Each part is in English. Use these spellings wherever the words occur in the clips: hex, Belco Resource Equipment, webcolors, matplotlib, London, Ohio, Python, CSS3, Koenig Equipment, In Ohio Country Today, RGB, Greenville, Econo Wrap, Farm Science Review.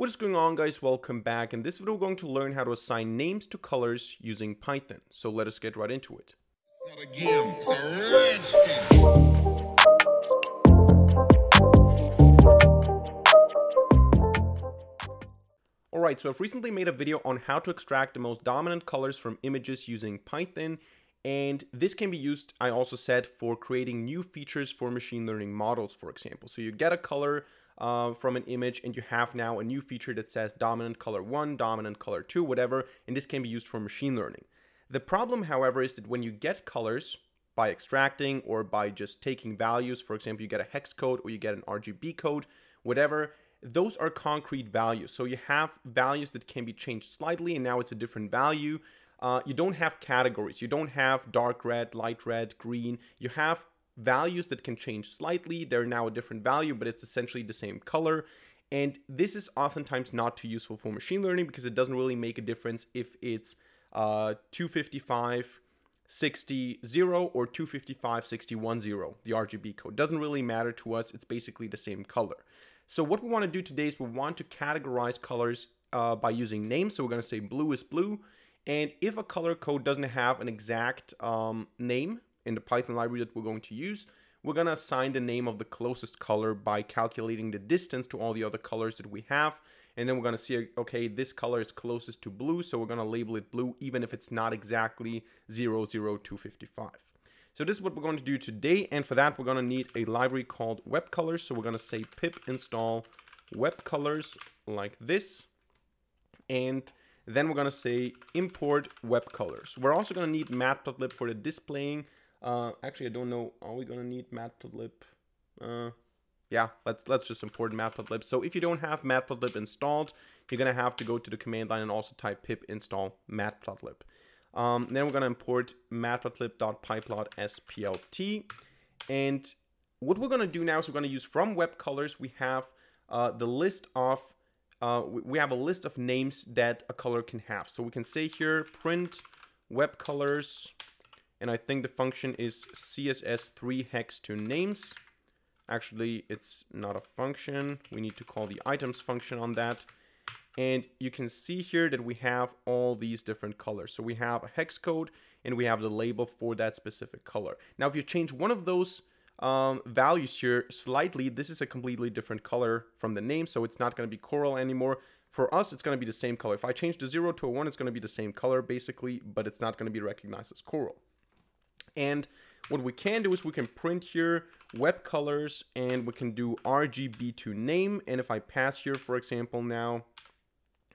What is going on, guys? Welcome back. In this video, we're going to learn how to assign names to colors using Python. So let us get right into it. Alright, so I've recently made a video on how to extract the most dominant colors from images using Python. And this can be used, I also said, for creating new features for machine learning models, for example. So you get a color from an image and you have now a new feature that says dominant color 1, dominant color 2, whatever, and this can be used for machine learning. The problem, however, is that when you get colors by extracting or by just taking values, for example, you get a hex code or you get an RGB code, whatever, those are concrete values. So you have values that can be changed slightly and now it's a different value. You don't have categories. You don't have dark red, light red, green. You have values that can change slightly. They're now a different value, but it's essentially the same color. And this is oftentimes not too useful for machine learning because it doesn't really make a difference if it's 255, 60, 0 or 255, 61, 0. The RGB code doesn't really matter to us. It's basically the same color. So what we want to do today is we want to categorize colors by using names. So we're going to say blue is blue. And if a color code doesn't have an exact name in the Python library that we're going to use, we're going to assign the name of the closest color by calculating the distance to all the other colors that we have. And then we're going to see, okay, this color is closest to blue, so we're going to label it blue, even if it's not exactly 00255. So this is what we're going to do today. And for that, we're going to need a library called webcolors. So we're going to say pip install webcolors like this. And then we're going to say import webcolors. We're also going to need matplotlib for the displaying. Actually, I don't know. Are we going to need matplotlib? Yeah, let's just import matplotlib. So if you don't have matplotlib installed, you're going to have to go to the command line and also type pip install matplotlib. Then we're going to import matplotlib.pyplot.splt. And what we're going to do now is we're going to use from webcolors. We have a list of names that a color can have. So we can say here print webcolors, and I think the function is CSS3 hex to names. Actually, it's not a function. We need to call the items function on that. And you can see here that we have all these different colors. So we have a hex code and we have the label for that specific color. Now, if you change one of those values here slightly, this is a completely different color from the name, so it's not going to be coral anymore. For us, it's going to be the same color. If I change the 0 to a 1, it's going to be the same color basically, but it's not going to be recognized as coral. And what we can do is we can print here web colors and we can do RGB to name. And if I pass here, for example, now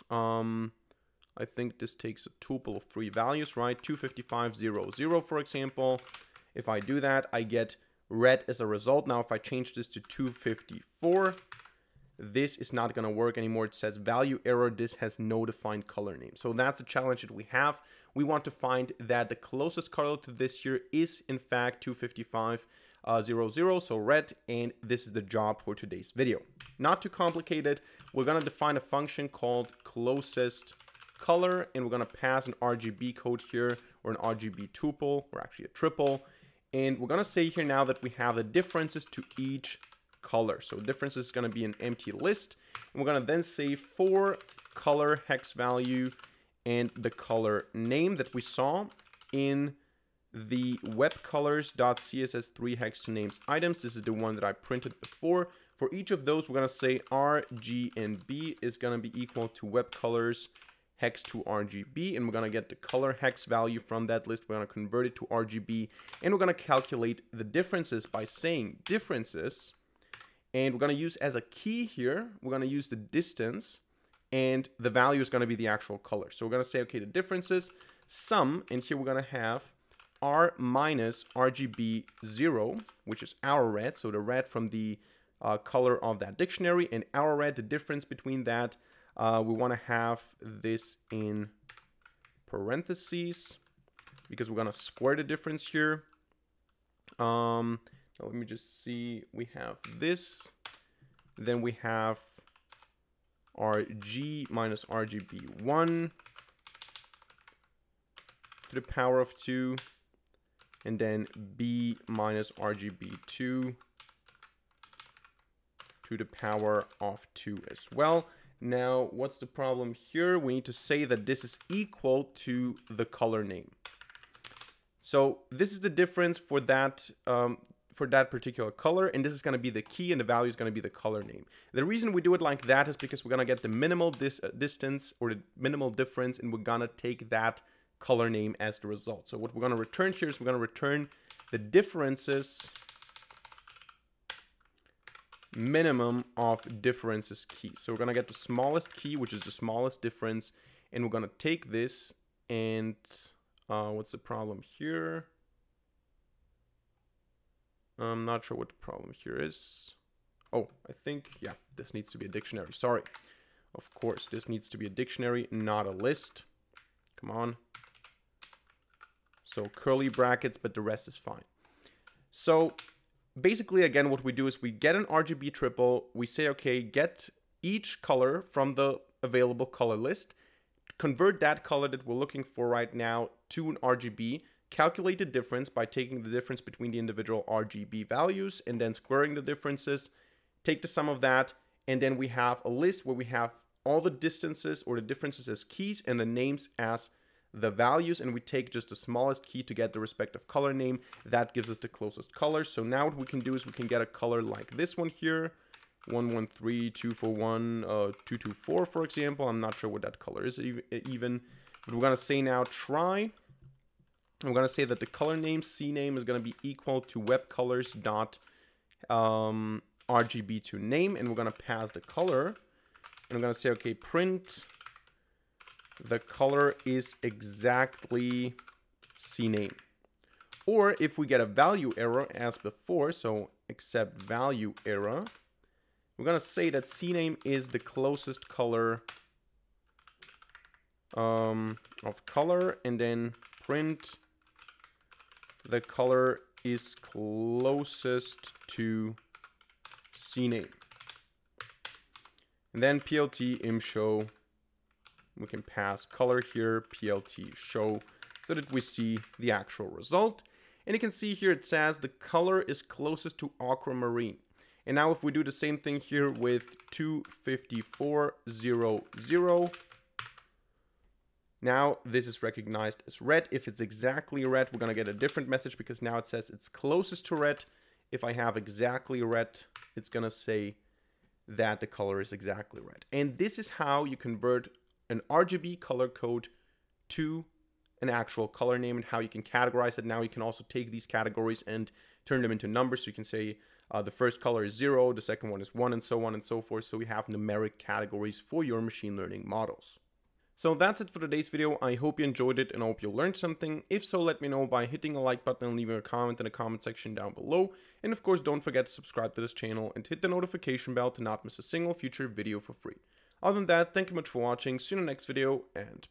I think this takes a tuple of 3 values, right? 25500 for example. If I do that, I get red as a result. Now, if I change this to 254, this is not going to work anymore. It says value error. This has no defined color name. So that's a challenge that we have. We want to find that the closest color to this here is in fact 25500, so red, and this is the job for today's video. Not too complicated. We're going to define a function called closest color, and we're going to pass an RGB code here, or an RGB tuple, or actually a triple. And we're going to say here now that we have the differences to each color. So differences is going to be an empty list. And we're going to then say for color hex value and the color name that we saw in the webcolors.css3 hex to names items. This is the one that I printed before. For each of those, we're going to say R, G, and B is going to be equal to webcolors hex to RGB, and we're going to get the color hex value from that list. We're going to convert it to RGB, and we're going to calculate the differences by saying differences, and we're going to use as a key here, we're going to use the distance, and the value is going to be the actual color. So we're going to say, okay, the differences sum, and here we're going to have R minus RGB 0, which is our red, so the red from the color of that dictionary, and our red, the difference between that. We want to have this in parentheses because we're going to square the difference here. Let me just see. We have this. Then we have RG minus RGB 1 to the power of 2. And then B minus RGB 2 to the power of 2 as well. Now, what's the problem here? We need to say that this is equal to the color name. So this is the difference for that particular color, and this is going to be the key, and the value is going to be the color name. The reason we do it like that is because we're going to get the minimal distance or the minimal difference, and we're going to take that color name as the result. So what we're going to return here is we're going to return the differences minimum of differences key. So we're going to get the smallest key, which is the smallest difference, and we're going to take this and what's the problem here? I'm not sure what the problem here is. Oh, I think, yeah, this needs to be a dictionary. Sorry. Of course, this needs to be a dictionary, not a list. Come on. So curly brackets, but the rest is fine. So basically, again, what we do is we get an RGB triple. We say, okay, get each color from the available color list. Convert that color that we're looking for right now to an RGB. Calculate the difference by taking the difference between the individual RGB values and then squaring the differences. Take the sum of that, and then we have a list where we have all the distances or the differences as keys and the names as the values, and we take just the smallest key to get the respective color name. That gives us the closest color. So now what we can do is we can get a color like this one here, 113241, 224, for example. I'm not sure what that color is even, but we're gonna say now try. I'm going to say that the color name, CName, is going to be equal to webcolors dot RGB to name, and we're going to pass the color, and I'm going to say, okay, print the color is exactly CName. Or if we get a value error as before, so accept value error, we're going to say that CName is the closest color of color, and then print the color is closest to CName. And then plt im show, we can pass color here, plt show, so that we see the actual result. And you can see here it says the color is closest to aquamarine. And now if we do the same thing here with 25400, now this is recognized as red. If it's exactly red, we're going to get a different message because now it says it's closest to red. If I have exactly red, it's going to say that the color is exactly red. And this is how you convert an RGB color code to an actual color name and how you can categorize it. Now you can also take these categories and turn them into numbers. So you can say the first color is 0, the second one is 1, and so on and so forth. So we have numeric categories for your machine learning models. So that's it for today's video. I hope you enjoyed it and I hope you learned something. If so, let me know by hitting a like button and leaving a comment in the comment section down below. And of course, don't forget to subscribe to this channel and hit the notification bell to not miss a single future video for free. Other than that, thank you much for watching. See you in the next video, and